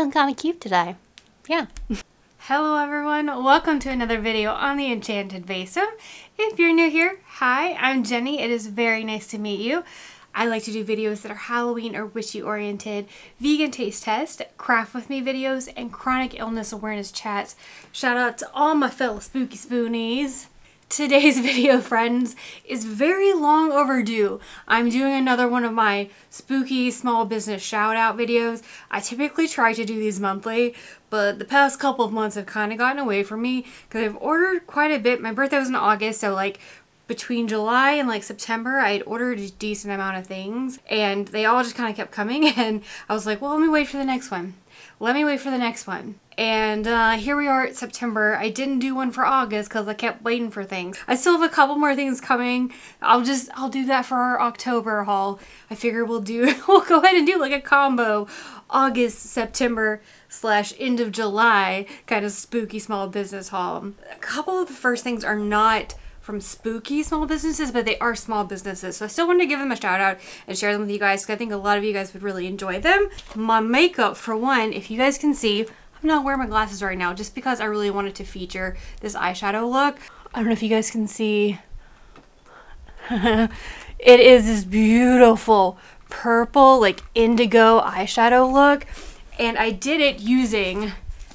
feeling kind of cute today. Yeah. Hello everyone, welcome to another video on the Enchanted Besom. If you're new here, hi, I'm Jenny. It is very nice to meet you. I like to do videos that are Halloween or witchy oriented, vegan taste test, craft with me videos, and chronic illness awareness chats. Shout out to all my fellow spooky spoonies. Today's video, friends, is very long overdue. I'm doing another one of my spooky small business shout out videos. I typically try to do these monthly, but the past couple of months have kind of gotten away from me because I've ordered quite a bit. My birthday was in August, so like between July and like September, I had ordered a decent amount of things and they all just kind of kept coming, and I was like, well, let me wait for the next one. Let me wait for the next one. And here we are at September. I didn't do one for August because I kept waiting for things. I still have a couple more things coming. I'll do that for our October haul. I figure we'll go ahead and do like a combo August, September / end of July kind of spooky small business haul. A couple of the first things are not from spooky small businesses, but they are small businesses, so I still wanted to give them a shout out and share them with you guys because I think a lot of you guys would really enjoy them. My makeup, for one, if you guys can see, I'm not wearing my glasses right now just because I really wanted to feature this eyeshadow look. I don't know if you guys can see. It is this beautiful purple, like indigo eyeshadow look, and I did it using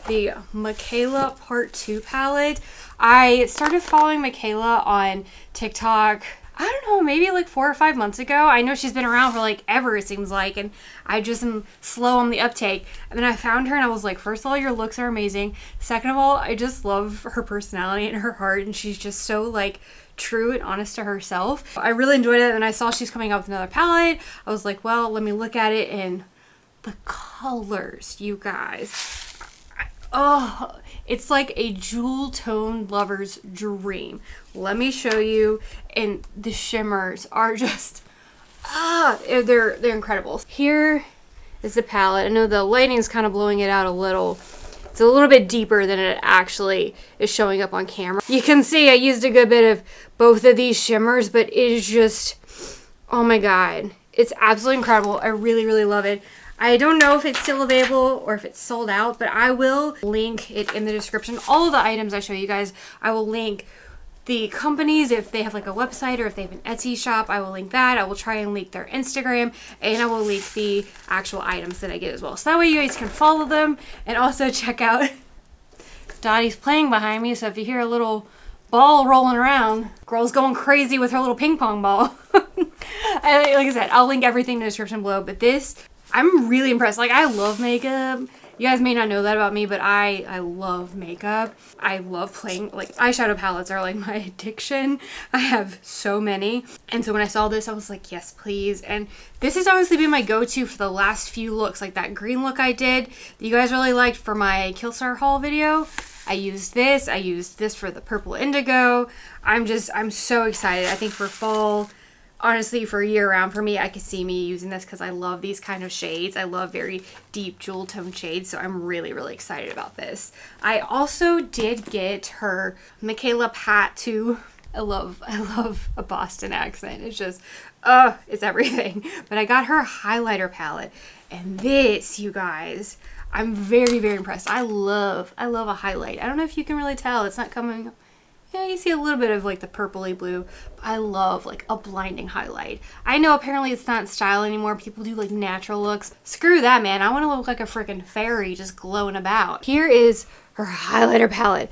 the Mikayla Part 2 palette. I started following Mikayla on TikTok, I don't know, maybe like 4 or 5 months ago. I know she's been around for like ever, it seems like, and I just am slow on the uptake. And then I found her and I was like, first of all, your looks are amazing. Second of all, I just love her personality and her heart, and she's just so like true and honest to herself. I really enjoyed it, and I saw she's coming out with another palette. I was like, well, let me look at it, and the colors, you guys. Oh, it's like a jewel toned lover's dream. Let me show you. And the shimmers are just, they're incredible. Here is the palette. I know the lighting is kind of blowing it out a little. It's a little bit deeper than it actually is showing up on camera. You can see I used a good bit of both of these shimmers, but it is just, oh my God. It's absolutely incredible. I really, really love it. I don't know if it's still available or if it's sold out, but I will link it in the description. All of the items I show you guys, I will link the companies, if they have like a website or if they have an Etsy shop, I will link that. I will try and link their Instagram, and I will link the actual items that I get as well. So that way you guys can follow them and also check out. Dottie's playing behind me, so if you hear a little ball rolling around, girl's going crazy with her little ping pong ball. Like I said, I'll link everything in the description below, but this, I'm really impressed. Like, I love makeup. You guys may not know that about me, but I love makeup. I love playing, like, eyeshadow palettes are like my addiction. I have so many. And so when I saw this, I was like, yes, please. And this has honestly been my go-to for the last few looks. Like that green look I did that you guys really liked for my Killstar haul video. I used this for the purple indigo. I'm so excited. I think for fall, honestly, for year round, for me, I could see me using this because I love these kind of shades. I love very deep jewel tone shades, so I'm really, really excited about this. I also did get her Mikayla Paht too. I love a Boston accent. It's just, it's everything. But I got her highlighter palette, and this, you guys, I'm very, very impressed. I love a highlight. I don't know if you can really tell. It's not coming up. Yeah, you see a little bit of like the purpley blue. I love like a blinding highlight. I know apparently it's not in style anymore. People do like natural looks. Screw that, man. I want to look like a freaking fairy just glowing about. Here is her highlighter palette.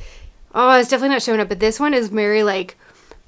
Oh, it's definitely not showing up, but this one is very like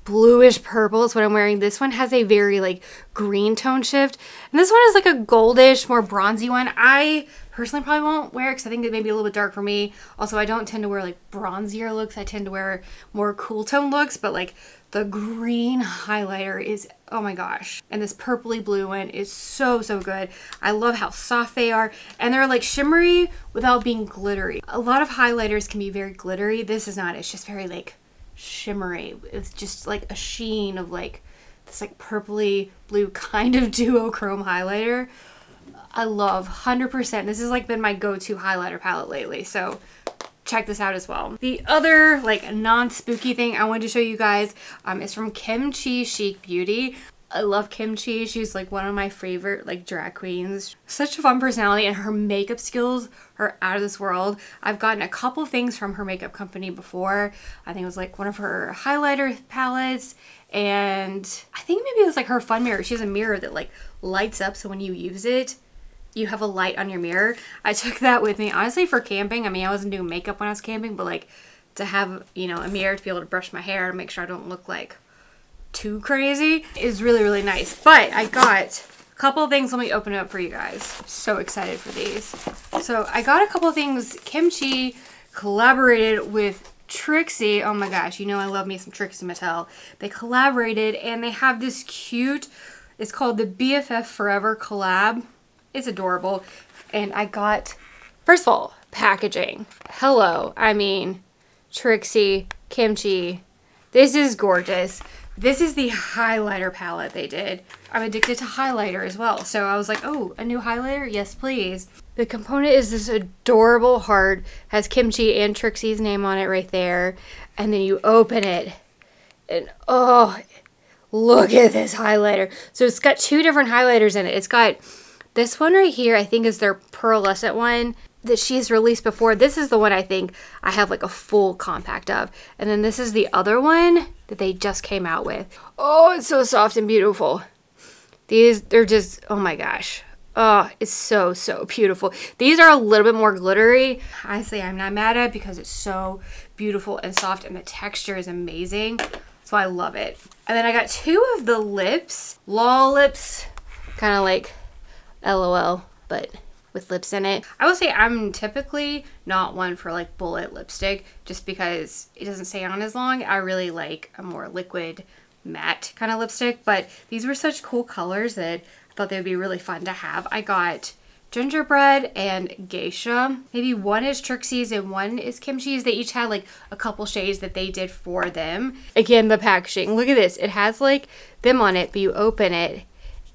bluish purple is what I'm wearing. This one has a very like green tone shift. And this one is like a goldish, more bronzy one. I personally probably won't wear because I think it may be a little bit dark for me. Also, I don't tend to wear like bronzier looks. I tend to wear more cool tone looks, but like the green highlighter is, oh my gosh. And this purpley blue one is so, so good. I love how soft they are, and they're like shimmery without being glittery. A lot of highlighters can be very glittery. This is not, it's just very like shimmery. It's just like a sheen of like this like purpley blue kind of duochrome highlighter. I love 100%. This has like been my go-to highlighter palette lately, so check this out as well. The other like non-spooky thing I wanted to show you guys is from Kim Chi Chic Beauty. I love Kim Chi. She's like one of my favorite like drag queens. Such a fun personality, and her makeup skills are out of this world. I've gotten a couple things from her makeup company before. I think it was like one of her highlighter palettes, and I think maybe it was like her fun mirror. She has a mirror that like lights up, so when you use it, you have a light on your mirror. I took that with me, honestly, for camping. I mean, I wasn't doing makeup when I was camping, but like to have, you know, a mirror to be able to brush my hair and make sure I don't look like too crazy is really, really nice. But I got a couple of things. Let me open it up for you guys. So excited for these. So I got a couple of things. Kim Chi collaborated with Trixie. Oh my gosh, you know I love me some Trixie Mattel. They collaborated and they have this cute, it's called the BFF Forever collab. It's adorable. And I got, first of all, packaging. Hello. I mean, Trixie, Kim Chi. This is gorgeous. This is the highlighter palette they did. I'm addicted to highlighter as well. So I was like, oh, a new highlighter? Yes, please. The component is this adorable heart. Has Kim Chi and Trixie's name on it right there. And then you open it. And oh, look at this highlighter. So it's got two different highlighters in it. It's got this one right here, I think is their pearlescent one that she's released before. This is the one I think I have like a full compact of. And then this is the other one that they just came out with. Oh, it's so soft and beautiful. These, they're just, oh my gosh. Oh, it's so, so beautiful. These are a little bit more glittery. Honestly, I'm not mad at it because it's so beautiful and soft and the texture is amazing. So I love it. And then I got two of the lips, LOL lips, kind of like LOL, but with lips in it. I would say I'm typically not one for like bullet lipstick just because it doesn't stay on as long. I really like a more liquid matte kind of lipstick, but these were such cool colors that I thought they would be really fun to have. I got gingerbread and geisha. Maybe one is Trixie's and one is Kim Chi's. They each had like a couple shades that they did for them. Again, the packaging. Look at this. It has like them on it, but you open it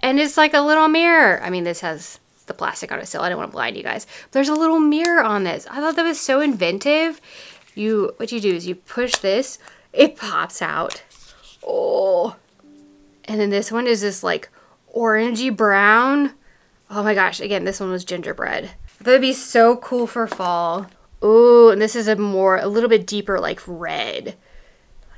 and it's like a little mirror. I mean, this has the plastic on it still. I don't want to blind you guys. There's a little mirror on this. I thought that was so inventive. You, what you do is you push this, it pops out. Oh, and then this one is this like orangey brown. Oh my gosh, again, this one was gingerbread. That would be so cool for fall. Oh, and this is a more, a little bit deeper like red.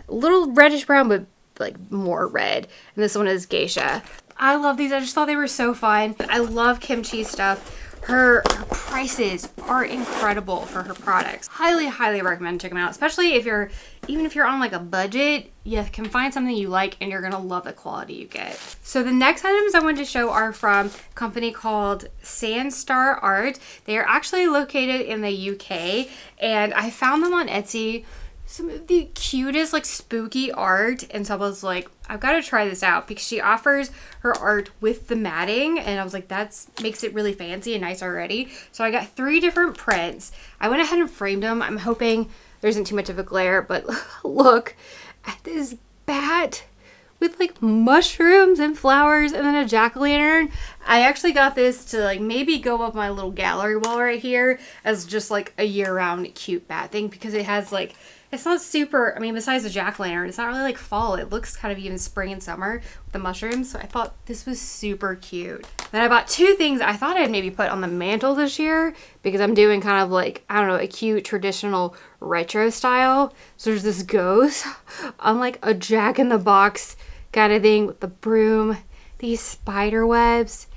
A little reddish brown, but like more red. And this one is geisha. I love these. I just thought they were so fun. I love Kim Chi stuff. Her prices are incredible for her products. Highly, highly recommend checking them out, especially if you're, even if you're on like a budget, you can find something you like and you're gonna love the quality you get. So the next items I wanted to show are from a company called SandStarArt. They are actually located in the UK and I found them on Etsy. Some of the cutest like spooky art, and so I was like, I've got to try this out because she offers her art with the matting, and I was like, that's makes it really fancy and nice already. So I got three different prints. I went ahead and framed them. I'm hoping there isn't too much of a glare, but look at this bat with like mushrooms and flowers and then a jack-o'-lantern. I actually got this to like maybe go up my little gallery wall right here as just like a year-round cute bat thing because it has like, it's not super, I mean, besides the jack-o'-lantern, it's not really like fall. It looks kind of even spring and summer with the mushrooms. So I thought this was super cute. Then I bought two things I thought I'd maybe put on the mantle this year because I'm doing kind of like, I don't know, a cute traditional retro style. So there's this ghost on like a jack-in-the-box kind of thing with the broom, these spider webs,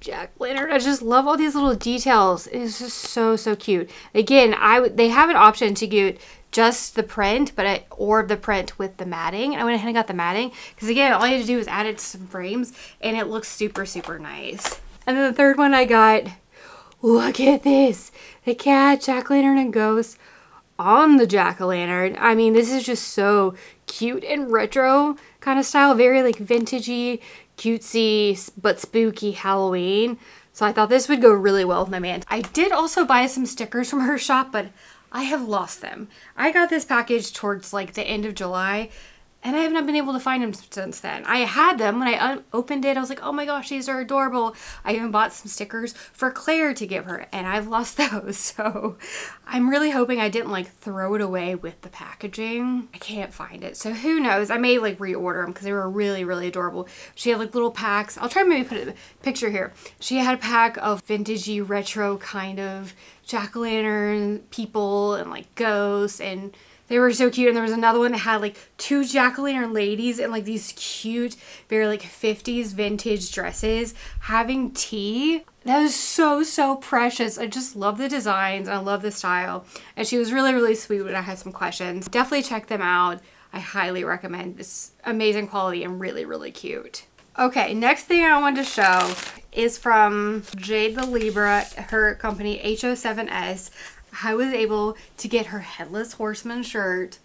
jack-o'-lantern. I just love all these little details. It's just so, so cute. Again, they have an option to get just the print, but or the print with the matting. I went ahead and got the matting because again, all you had to do was add it to some frames and it looks super, super nice. And then the third one I got, look at this, the cat, jack-o'-lantern and ghost on the jack-o'-lantern. I mean, this is just so cute and retro kind of style, very like vintagey, cutesy, but spooky Halloween. So I thought this would go really well with my mantle. I did also buy some stickers from her shop, but I have lost them. I got this package towards like the end of July And I have not been able to find them since then. I had them when I opened it. I was like, oh my gosh, these are adorable. I even bought some stickers for Claire to give her, and I've lost those. So I'm really hoping I didn't like throw it away with the packaging. I can't find it. So who knows? I may like reorder them because they were really, really adorable. She had like little packs. I'll try to maybe put a picture here. She had a pack of vintagey retro kind of jack-o'-lantern people and like ghosts, and they were so cute. And there was another one that had like two jack-o'-lantern ladies in like these cute, very like 50s vintage dresses having tea. That was so, so precious. I just love the designs and I love the style. And she was really, really sweet when I had some questions. Definitely check them out. I highly recommend. It's amazing quality and really, really cute. Okay, next thing I wanted to show is from Jade the Libra, her company HO7S. I was able to get her Headless Horseman shirt.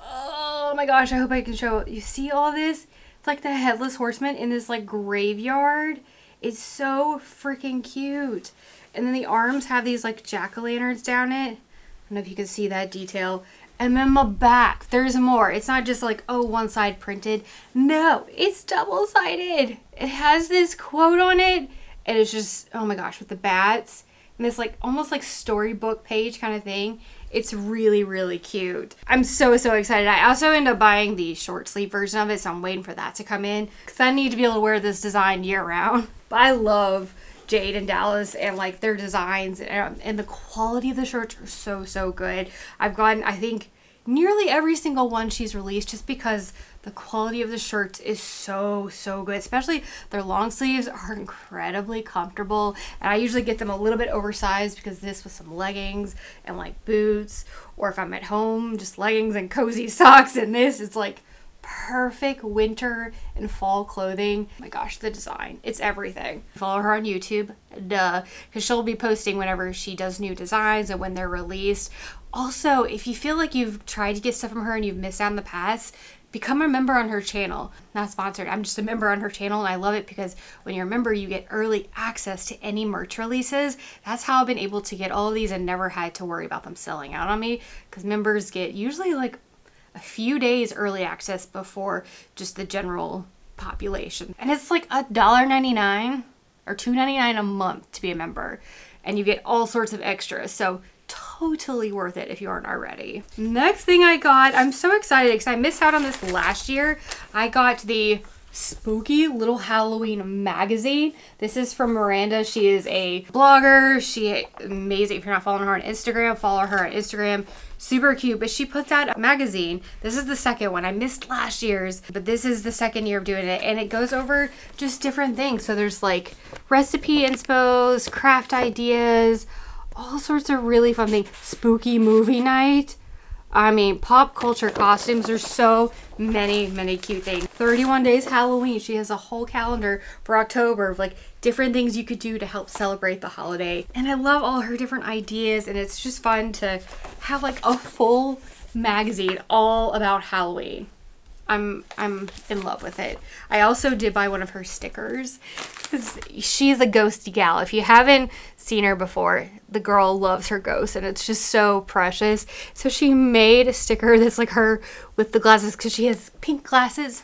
Oh my gosh, I hope I can show it. You see all this? It's like the Headless Horseman in this like graveyard. It's so freaking cute. And then the arms have these like jack-o'-lanterns down it. I don't know if you can see that detail. And then the back, there's more. It's not just like, oh, one side printed. No, it's double-sided. It has this quote on it. And it's just, oh my gosh, with the bats. And this like almost like storybook page kind of thing. It's really, really cute. I'm so, so excited. I also end up buying the short sleeve version of it, so I'm waiting for that to come in because I need to be able to wear this design year round. But I love Jade and Dallas and like their designs, and the quality of the shirts are so, so good. I've gotten, I think, nearly every single one she's released just because the quality of the shirts is so, so good. Especially their long sleeves are incredibly comfortable, and I usually get them a little bit oversized because this was some leggings and like boots, or if I'm at home, just leggings and cozy socks, and this is like perfect winter and fall clothing. Oh my gosh, the design, it's everything. Follow her on YouTube, duh, because she'll be posting whenever she does new designs and when they're released. Also, if you feel like you've tried to get stuff from her and you've missed out in the past, become a member on her channel. Not sponsored, I'm just a member on her channel, and I love it because when you're a member, you get early access to any merch releases. That's how I've been able to get all of these and never had to worry about them selling out on me, because members get usually like a few days early access before just the general population. And it's like $1.99 or $2.99 a month to be a member, and you get all sorts of extras. So totally worth it if you aren't already. Next thing I got, I'm so excited because I missed out on this last year. I got the Spooky Little Halloween magazine. This is from Miranda. She is a blogger. She amazing. If you're not following her on Instagram, follow her on Instagram. Super cute, but she puts out a magazine. This is the second one. I missed last year's, but this is the second year of doing it, and it goes over just different things. So there's like recipe inspos, craft ideas, all sorts of really fun things. Spooky movie night. I mean, pop culture costumes. There's so many, many cute things. 31 Days Halloween. She has a whole calendar for October of like different things you could do to help celebrate the holiday. And I love all her different ideas, and it's just fun to have like a full magazine all about Halloween. I'm in love with it. I also did buy one of her stickers. She's a ghosty gal. If you haven't seen her before, the girl loves her ghosts, and it's just so precious. So she made a sticker that's like her with the glasses, because she has pink glasses.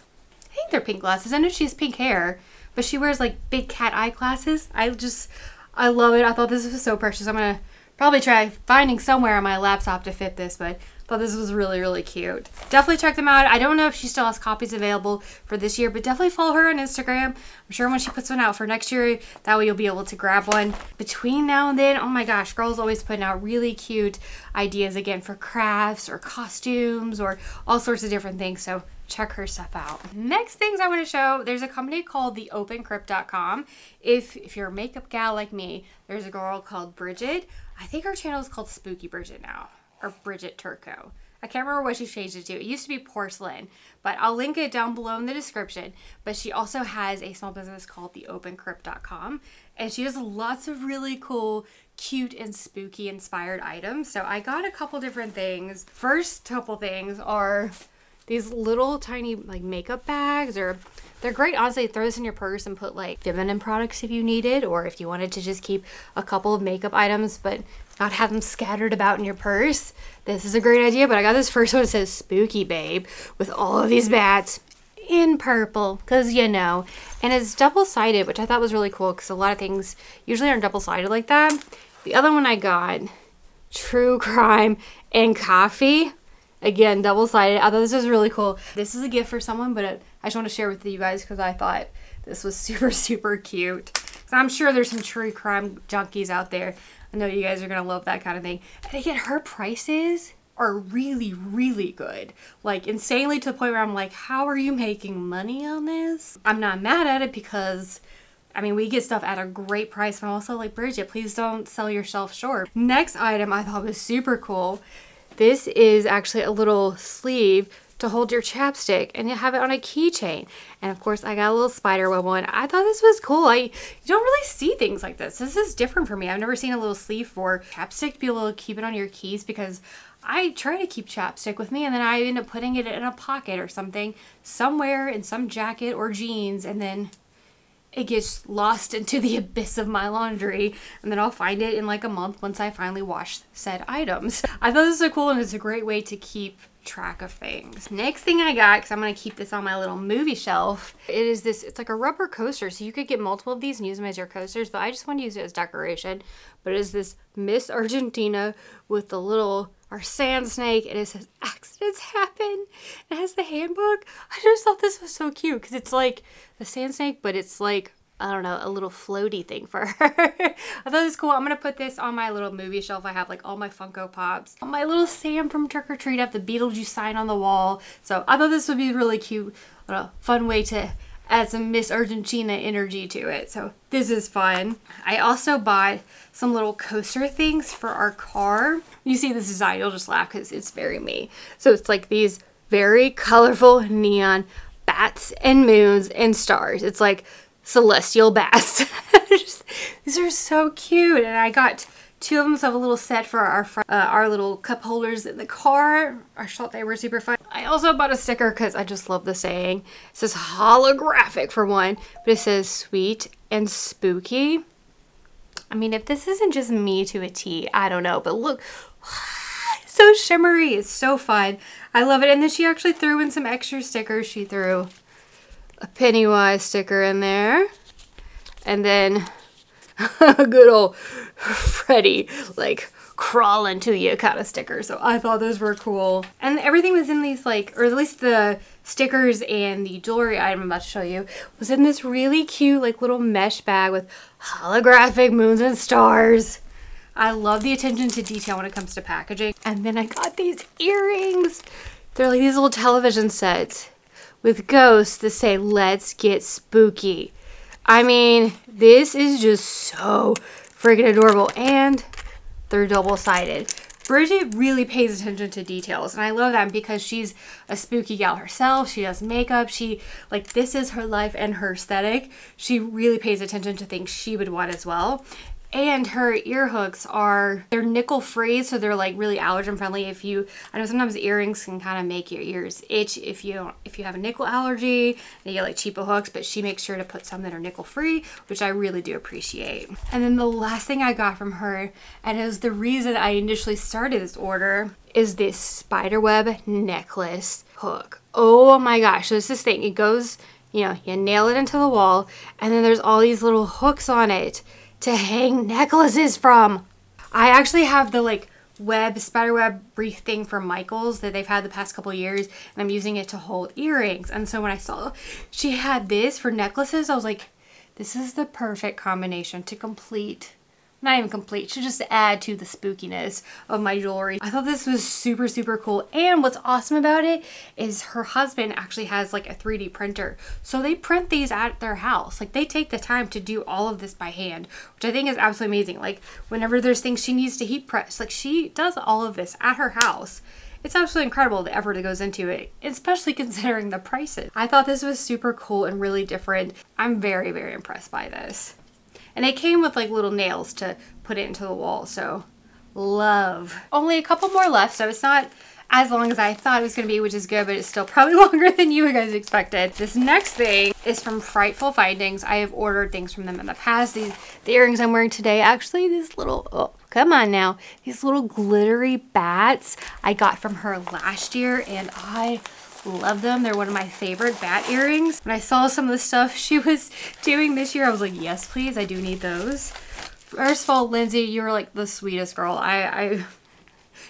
I think they're pink glasses. I know she has pink hair, but she wears like big cat eye glasses. I love it. I thought this was so precious. I'm gonna probably try finding somewhere on my laptop to fit this, but thought this was really, really cute. Definitely check them out. I don't know if she still has copies available for this year, but definitely follow her on Instagram. I'm sure when she puts one out for next year, that way you'll be able to grab one. Between now and then, oh my gosh, girls always putting out really cute ideas again for crafts or costumes or all sorts of different things. So check her stuff out. Next things I want to show, there's a company called TheOpenCrypt.com. If you're a makeup gal like me, there's a girl called Bridget. I think her channel is called Spooky Bridget now, or Bridget Turco. I can't remember what she changed it to. It used to be Porcelain, but I'll link it down below in the description. But she also has a small business called TheOpenCrypt.com, and she has lots of really cool, cute, and spooky inspired items. So I got a couple different things. First couple things are these little tiny like makeup bags, or they're great, honestly. Throw this in your purse and put like feminine products if you needed, or if you wanted to just keep a couple of makeup items but not have them scattered about in your purse. This is a great idea. But I got this first one that says Spooky Babe with all of these bats in purple, because you know, and it's double-sided, which I thought was really cool because a lot of things usually aren't double-sided like that. The other one I got, True Crime and Coffee. Again, double-sided. I thought this was really cool. This is a gift for someone, but I just want to share with you guys because I thought this was super, super cute. So I'm sure there's some true crime junkies out there. I know you guys are going to love that kind of thing. And again, her prices are really, really good. Like, insanely, to the point where I'm like, how are you making money on this? I'm not mad at it because, I mean, we get stuff at a great price. But I'm also like, Bridget, please don't sell yourself short. Next item I thought was super cool. This is actually a little sleeve to hold your chapstick, and you have it on a keychain. And of course I got a little spider web one. I thought this was cool. You don't really see things like this. This is different for me. I've never seen a little sleeve for chapstick to be able to keep it on your keys, because I try to keep chapstick with me and then I end up putting it in a pocket or something somewhere in some jacket or jeans, and then it gets lost into the abyss of my laundry, and then I'll find it in like a month once I finally wash said items. I thought this was cool, and it's a great way to keep track of things. Next thing I got, because I'm going to keep this on my little movie shelf, it is this, it's like a rubber coaster. So you could get multiple of these and use them as your coasters, but I just want to use it as decoration. But it is this Miss Argentina with the little, our sand snake, and it says accidents happen. It has the handbook. I just thought this was so cute because it's like the sand snake, but it's like, I don't know, a little floaty thing for her. I thought this was cool. I'm gonna put this on my little movie shelf. I have like all my Funko Pops, my little Sam from Trick or Treat. I have the Beetlejuice sign on the wall. So I thought this would be a really cute, fun way to add some Miss Argentina energy to it. So this is fun. I also bought some little coaster things for our car. You see this design, you'll just laugh because it's very me. So it's like these very colorful neon bats and moons and stars. It's like celestial bass. These are so cute, and I got two of them, so I have a little set for our little cup holders in the car. I thought they were super fun. I also bought a sticker because I just love the saying. It says holographic for one, but it says sweet and spooky. I mean, if this isn't just me to a T, I don't know, but look. It's so shimmery. It's so fun. I love it. And then she actually threw in some extra stickers. She threw a Pennywise sticker in there, and then a good old Freddy like crawling to you kind of sticker. So I thought those were cool, and everything was in these like, or at least the stickers and the jewelry item I'm about to show you was in this really cute like little mesh bag with holographic moons and stars. I love the attention to detail when it comes to packaging. And then I got these earrings. They're like these little television sets with ghosts that say, let's get spooky. I mean, this is just so freaking adorable, and they're double-sided. Bridget really pays attention to details, and I love that because she's a spooky gal herself. She does makeup. She, like, this is her life and her aesthetic. She really pays attention to things she would want as well. And her ear hooks are, they're nickel free, so they're like really allergen friendly. If you, I know sometimes earrings can kind of make your ears itch if you don't, if you have a nickel allergy and you get like cheapo hooks, but she makes sure to put some that are nickel free, which I really do appreciate. And then the last thing I got from her, and it was the reason I initially started this order, is this spiderweb necklace hook. Oh my gosh, so it's this thing, it goes, you know, you nail it into the wall, and then there's all these little hooks on it to hang necklaces from. I actually have the like web, spiderweb wreath thing from Michaels that they've had the past couple years, and I'm using it to hold earrings. And so when I saw she had this for necklaces, I was like, this is the perfect combination to complete, not even complete, to just add to the spookiness of my jewelry. I thought this was super, super cool. And what's awesome about it is her husband actually has like a 3D printer. So they print these at their house. Like, they take the time to do all of this by hand, which I think is absolutely amazing. Like, whenever there's things she needs to heat press, like, she does all of this at her house. It's absolutely incredible the effort that goes into it, especially considering the prices. I thought this was super cool and really different. I'm very, very impressed by this. And it came with like little nails to put it into the wall, so love. Only a couple more left, so it's not as long as I thought it was gonna be, which is good, but it's still probably longer than you guys expected. This next thing is from Frightful Findings. I have ordered things from them in the past. The earrings I'm wearing today, actually this little, oh, come on now. These little glittery bats I got from her last year and I love them. They're one of my favorite bat earrings. When I saw some of the stuff she was doing this year, I was like, yes, please, I do need those. First of all, Lindsay, you were like the sweetest girl.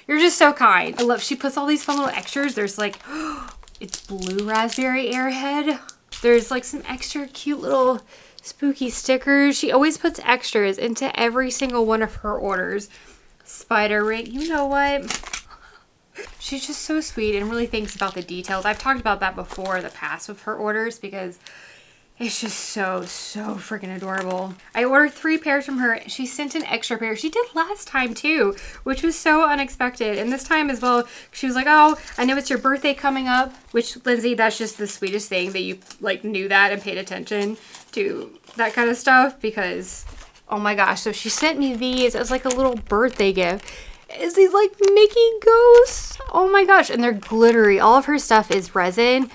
You're just so kind. I love, she puts all these fun little extras. There's like, oh, it's blue raspberry airhead. There's like some extra cute little spooky stickers. She always puts extras into every single one of her orders. Spider ring, you know what? She's just so sweet and really thinks about the details. I've talked about that before in the past with her orders because it's just so freaking adorable. I ordered 3 pairs from her. She sent an extra pair. She did last time too, which was so unexpected. And this time as well, she was like, oh, I know it's your birthday coming up, which Lindsay, that's just the sweetest thing that you like knew that and paid attention to that kind of stuff because, oh my gosh. So she sent me these as like a little birthday gift. Is these like Mickey ghosts? Oh my gosh, and they're glittery. All of her stuff is resin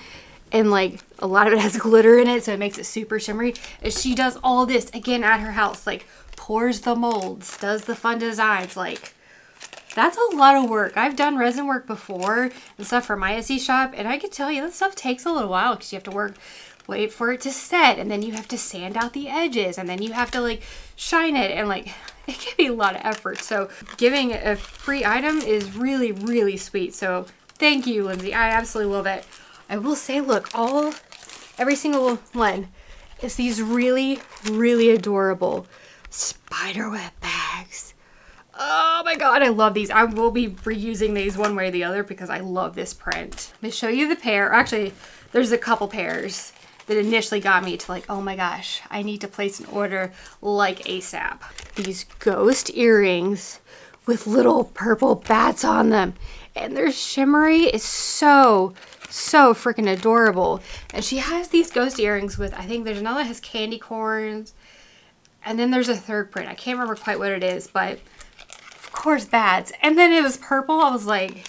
and like a lot of it has glitter in it, so it makes it super shimmery. And she does all this again at her house, like pours the molds, does the fun designs. Like that's a lot of work. I've done resin work before and stuff for my Etsy shop, and I can tell you that stuff takes a little while because you have to wait for it to set, and then you have to sand out the edges, and then you have to like shine it, and like it can be a lot of effort. So giving a free item is really, really sweet. So thank you, Lindsay. I absolutely love it. I will say, look, every single one is these really, really adorable spiderweb bags. Oh my God, I love these. I will be reusing these one way or the other because I love this print. Let me show you the pair. Actually, there's a couple pairs that initially got me to like, oh my gosh, I need to place an order like ASAP. These ghost earrings with little purple bats on them, and their shimmery is so freaking adorable. And she has these ghost earrings with, I think there's another that has candy corns, and then there's a third print. I can't remember quite what it is, but of course bats. And then it was purple. I was like,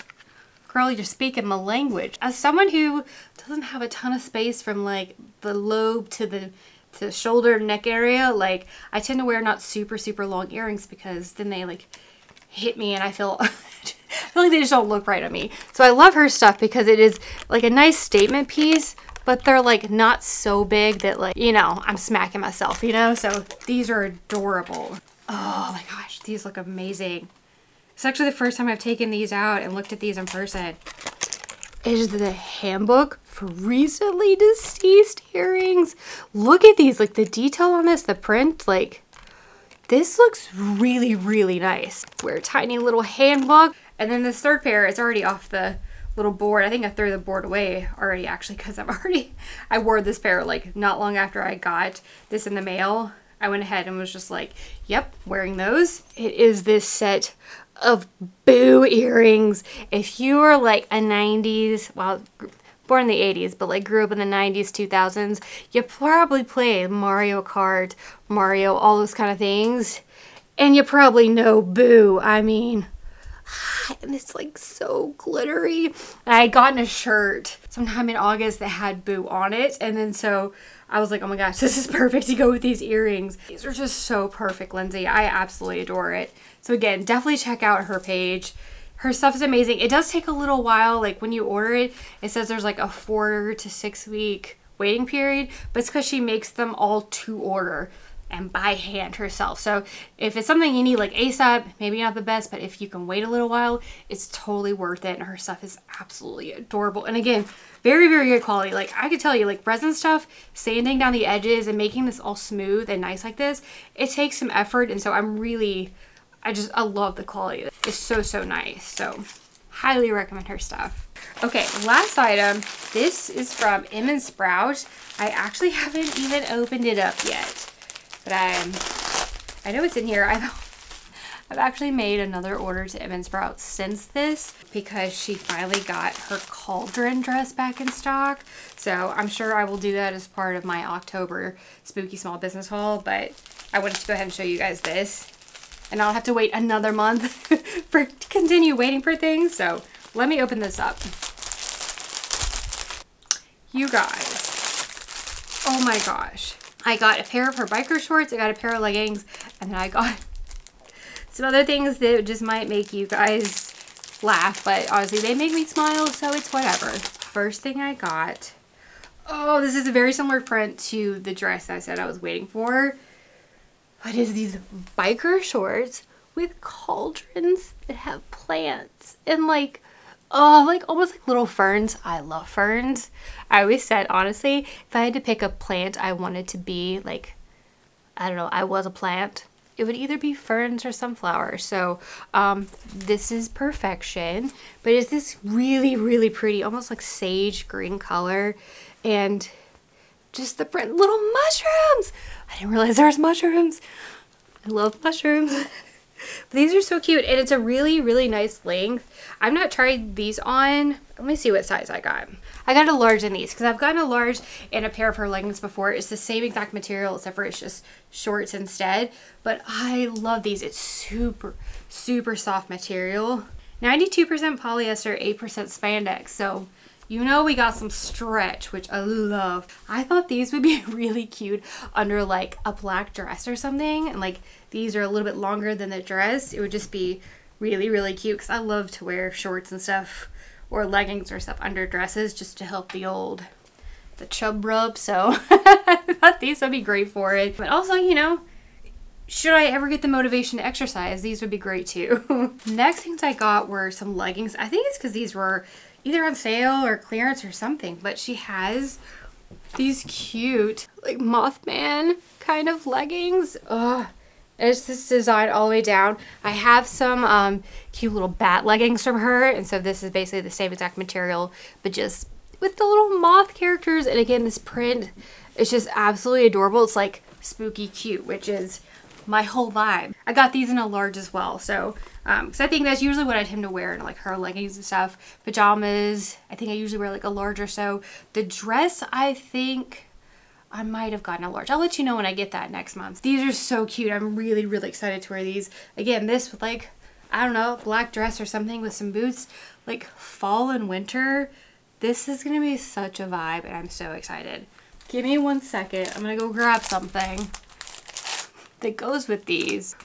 girl, you're speaking my language. As someone who doesn't have a ton of space from like the lobe to the shoulder neck area, like I tend to wear not super long earrings because then they like hit me and I feel I feel like they just don't look right on me. So I love her stuff because it is like a nice statement piece, but they're like not so big that like, you know, I'm smacking myself, you know? So these are adorable. Oh my gosh, these look amazing. It's actually the first time I've taken these out and looked at these in person. It is the handbook for recently deceased earrings. Look at these, like the detail on this, the print, like this looks really, really nice. Wear a tiny little handbook. And then this third pair is already off the little board. I think I threw the board away already actually, because I wore this pair like not long after I got this in the mail. I went ahead and was just like, yep, wearing those. It is this set of boo earrings. If you were like a 90s, well, born in the 80s, but like grew up in the 90s, 2000s, you probably played Mario Kart, Mario, all those kind of things. And you probably know boo. I mean, and it's like so glittery. And I had gotten a shirt sometime in August that had boo on it. And then so I was like, oh my gosh, this is perfect to go with these earrings. These are just so perfect, Lindsay. I absolutely adore it. So again, definitely check out her page. Her stuff is amazing. It does take a little while. Like when you order it, it says there's like a 4 to 6 week waiting period, but it's because she makes them all to order and by hand herself. So if it's something you need like ASAP, maybe not the best, but if you can wait a little while, it's totally worth it. And her stuff is absolutely adorable. And again, very, very good quality. Like I could tell you, like resin stuff, sanding down the edges and making this all smooth and nice like this, it takes some effort. And so I love the quality. It's so nice. So highly recommend her stuff. Okay, last item. This is from Em and Sprout. I actually haven't even opened it up yet, but I know it's in here. I've actually made another order to Em and Sprout since this because she finally got her cauldron dress back in stock. So I'm sure I will do that as part of my October spooky small business haul, but I wanted to go ahead and show you guys this. And I'll have to wait another month for to continue waiting for things. So Let me open this up. You guys, oh my gosh. I got a pair of her biker shorts, I got a pair of leggings, and then I got some other things that just might make you guys laugh, but honestly, they make me smile, so it's whatever. First thing I got, oh, this is a very similar print to the dress I said I was waiting for. But it's these biker shorts with cauldrons that have plants and like, oh, like almost like little ferns. I love ferns. I always said, honestly, if I had to pick a plant I wanted to be, like, I don't know, I was a plant, it would either be ferns or sunflowers. So this is perfection. But it's this really, really pretty, almost like sage green color. And just the print, little mushrooms. I didn't realize there was mushrooms. I love mushrooms. These are so cute, and it's a really, really nice length. I've not tried these on. Let me see what size I got. I got a large in these because I've gotten a large in a pair of her leggings before. It's the same exact material except for it's just shorts instead. But I love these. It's super, super soft material. 92% polyester, 8% spandex. So you know we got some stretch, which I love. I thought these would be really cute under like a black dress or something. And like these are a little bit longer than the dress. It would just be really, really cute because I love to wear shorts and stuff or leggings or stuff under dresses just to help the chub rub. So I thought these would be great for it. But also, you know, should I ever get the motivation to exercise, these would be great too. Next things I got were some leggings. I think it's because these were either on sale or clearance or something, but she has these cute like Mothman kind of leggings. Ugh. And it's this design all the way down. I have some cute little bat leggings from her, and so this is basically the same exact material but just with the little moth characters. And again, this print is just absolutely adorable. It's like spooky cute, which is my whole vibe. I got these in a large as well, so because I think that's usually what I tend to wear in like her leggings and stuff, pajamas. I think I usually wear like a large or so. The dress, I think I might have gotten a large. I'll let you know when I get that next month. These are so cute. I'm really, really excited to wear these. Again, this with like, I don't know, black dress or something with some boots, like fall and winter. This is gonna be such a vibe, and I'm so excited. Give me one second. I'm gonna go grab something that goes with these.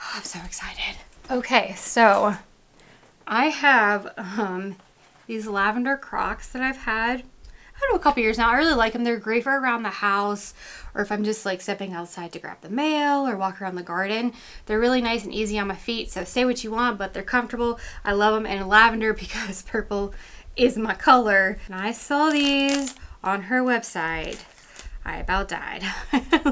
Oh, I'm so excited. Okay, so I have these lavender Crocs that I've had, I don't know, a couple years now. I really like them. They're great for around the house, or if I'm just like stepping outside to grab the mail or walk around the garden. They're really nice and easy on my feet, so say what you want, but they're comfortable. I love them, and lavender because purple is my color. And I saw these on her website. I about died.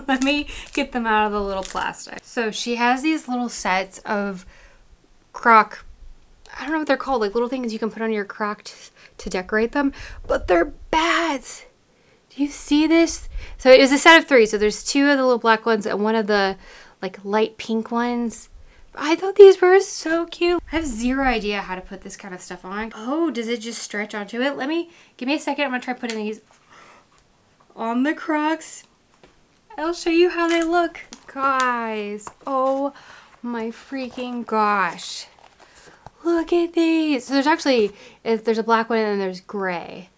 Let me get them out of the little plastic. So she has these little sets of croc, I don't know what they're called, like little things you can put on your croc to decorate them, but they're bats. Do you see this? So it was a set of three. So there's two of the little black ones and one of the like light pink ones. I thought these were so cute. I have zero idea how to put this kind of stuff on. Oh, does it just stretch onto it? Give me a second. I'm gonna try putting these on the Crocs. I'll show you how they look. Guys, oh my freaking gosh. Look at these. So there's actually, there's a black one, and then there's gray.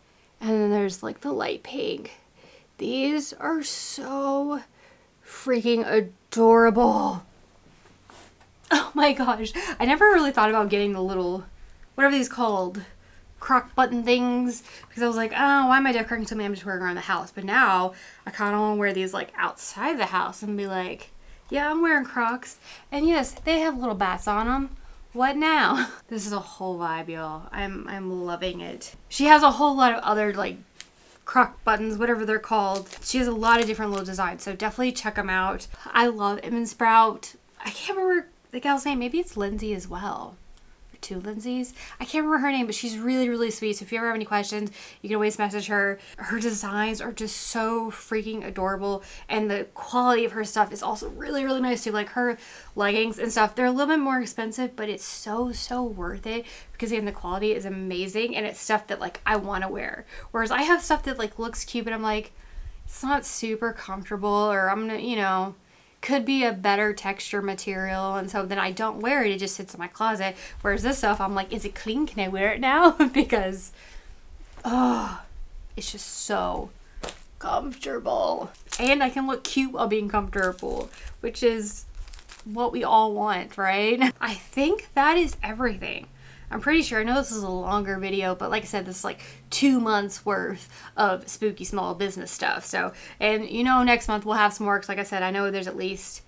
And then there's like the light pink. These are so freaking adorable. Oh my gosh. I never really thought about getting the little, whatever these called, croc button things, because I was like, oh, why am I decorating something I'm just wearing around the house? But now I kind of want to wear these like outside the house and be like, yeah, I'm wearing Crocs, and yes, they have little bats on them. What now? This is a whole vibe, y'all. I'm loving it. She has a whole lot of other like croc buttons, whatever they're called. She has a lot of different little designs, so definitely check them out. I love Em and Sprout. I can't remember the gal's name. Maybe it's Lindsay as well. Two Lindsays. I can't remember her name, but she's really, really sweet. So if you ever have any questions, you can always message her. Her designs are just so freaking adorable, and the quality of her stuff is also really, really nice too. Like her leggings and stuff, they're a little bit more expensive, but it's so, so worth it, because again, the quality is amazing, and it's stuff that like I want to wear. Whereas I have stuff that like looks cute, but I'm like, it's not super comfortable, or I'm gonna, you know, could be a better texture material, and so then I don't wear it, it just sits in my closet. Whereas this stuff, I'm like, is it clean? Can I wear it now? Because, oh, it's just so comfortable. And I can look cute while being comfortable, which is what we all want, right? I think that is everything. I'm pretty sure, I know this is a longer video, but like I said, this is like 2 months worth of spooky small business stuff. So, and you know, next month we'll have some more, 'cause like I said, I know there's at least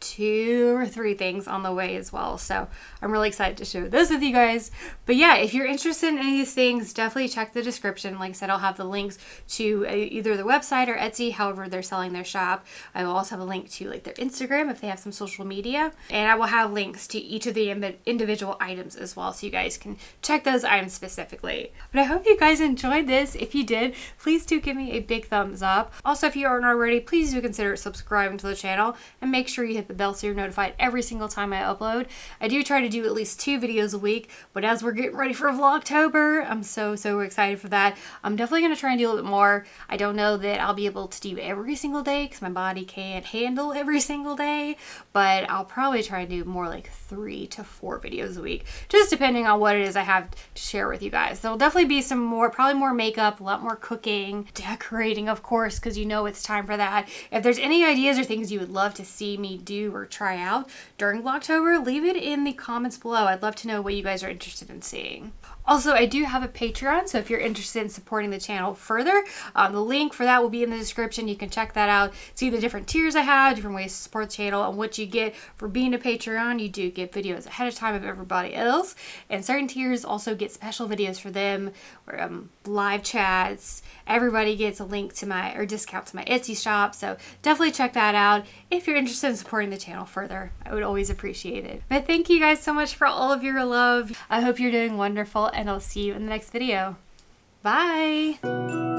2 or 3 things on the way as well. So I'm really excited to share this with you guys. But yeah, if you're interested in any of these things, definitely check the description. Like I said, I'll have the links to either the website or Etsy, however they're selling their shop. I will also have a link to like their Instagram if they have some social media. And I will have links to each of the individual items as well, so you guys can check those items specifically. But I hope you guys enjoyed this. If you did, please do give me a big thumbs up. Also, if you aren't already, please do consider subscribing to the channel and make sure you hit the bell so you're notified every single time I upload. I do try to do at least 2 videos a week, but as we're getting ready for Vlogtober, I'm so excited for that. I'm definitely going to try and do a little bit more. I don't know that I'll be able to do every single day because my body can't handle every single day, but I'll probably try and do more like 3 to 4 videos a week, just depending on what it is I have to share with you guys. There'll definitely be some more, probably more makeup, a lot more cooking, decorating, of course, because you know it's time for that. If there's any ideas or things you would love to see me do or try out during Vlogtober, leave it in the comments below. I'd love to know what you guys are interested in seeing. Also, I do have a Patreon, so if you're interested in supporting the channel further, the link for that will be in the description. You can check that out, see the different tiers I have, different ways to support the channel, and what you get for being a Patreon. You do get videos ahead of time of everybody else, and certain tiers also get special videos for them, or live chats. Everybody gets a link to my, or discount to my Etsy shop, so definitely check that out if you're interested in supporting the channel further. I would always appreciate it. But thank you guys so much for all of your love. I hope you're doing wonderful, and I'll see you in the next video. Bye!